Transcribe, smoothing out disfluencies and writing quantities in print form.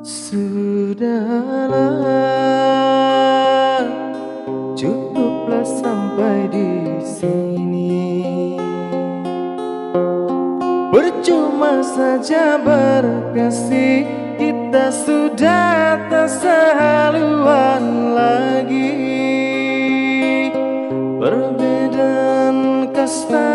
Sudahlah, cukuplah sampai di sini. Percuma saja berkasih, kita sudah tak sehaluan lagi. Perbedaan kasta